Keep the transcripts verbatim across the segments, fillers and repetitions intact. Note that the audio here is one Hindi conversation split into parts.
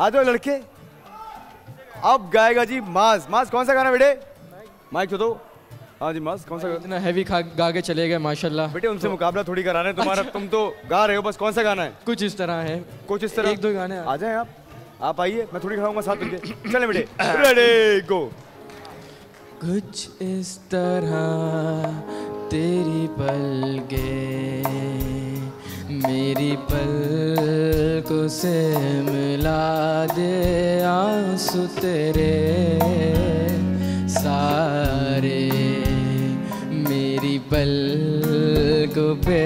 आ जाओ लड़के। अब गाएगा जी माज। माज कौन सा गाना बेटे? माइक तो दो। हाँ जी माज कौन सा गाना? इतना हैवी गा के चले गए माशाल्लाह। बेटे उनसे मुकाबला थोड़ी कराना है तुम्हारा, तुम तो गा रहे हो बस। कौन सा गाना है? कुछ इस तरह है, कुछ इस तरह। एक दो गाने आ जाए आप आप आइए, मैं थोड़ी खड़ाऊंगा साथ में। चले बेटे रेडी गो। कुछ इस तरह तेरी पलके मेरी पलकों से मिला दे, आंसू तेरे सारे मेरी पलकों पे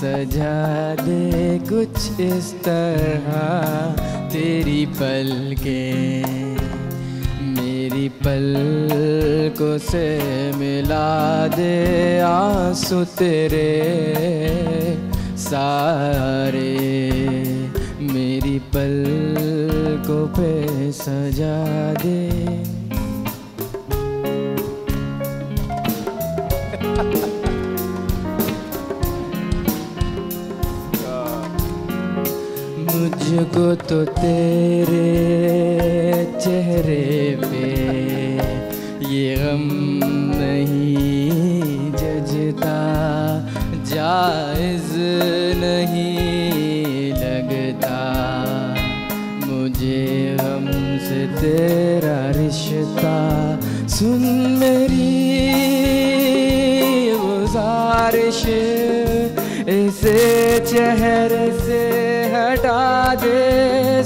सजा दे। कुछ इस तरह तेरी पलके मेरी पलकों से मिला दे, आंसू तेरे सारे मेरी पलकों पे सजा दे। मुझको तो तेरे चेहरे पे ये गम नहीं जजता, जायज़ नहीं लगता मुझे गम से तेरा रिश्ता। सुन मेरी गुज़ारिश, इसे चेहरे से हटा दे।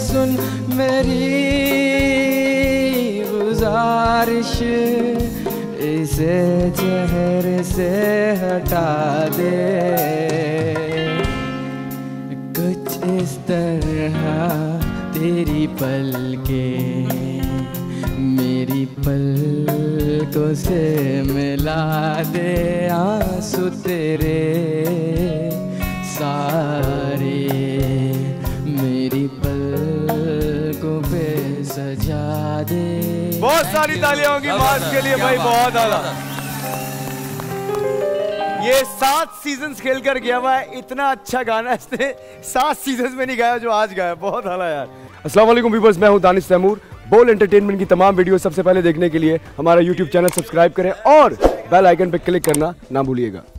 सुन मेरी गुज़ारिश, इसे चेहरे से हटा दे। कुछ इस तरह तेरी पलके मेरी पलकों से मिला दे, आंसू तेरे सारे मेरी पलकों पे सजा दे। बहुत सारी तालियां होंगी माज के लिए भाई, बहुत आला। ये सात सीजन खेल कर गया हुआ है, इतना अच्छा गाना इसने सात सीजन में नहीं गाया जो आज गाया। बहुत आला यार। अस्सलाम वालेकुम पीपल्स, मैं हूं दानिश तैमूर। बोल एंटरटेनमेंट की तमाम वीडियो सबसे पहले देखने के लिए हमारा यूट्यूब चैनल सब्सक्राइब करें और बेल आइकन पर क्लिक करना ना भूलिएगा।